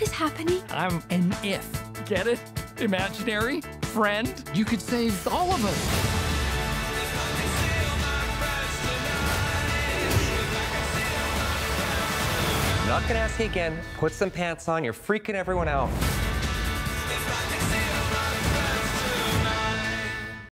What is happening? I'm an if. Get it? Imaginary? Friend? You could save all of us. Not gonna ask you again. Put some pants on. You're freaking everyone out.